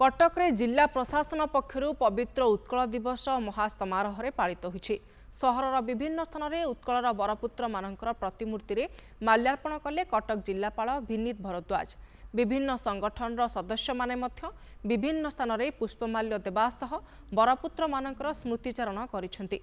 कटक रे जिला प्रशासन पक्षरु पवित्र उत्कल दिवस महासमारोह रे पालित होछि। सहरर विभिन्न स्थान रे उत्कलर बरपुत्र मानकर प्रतिमूर्ति रे माल्यार्पण कले कटक जिलापाल भिनीत भरद्वाज। विभिन्न संगठन रो सदस्य माने मध्य विभिन्न स्थान रे पुष्पमाल्य देवा सह बरपुत्र मानकर स्मृतिचारण करिसेंति।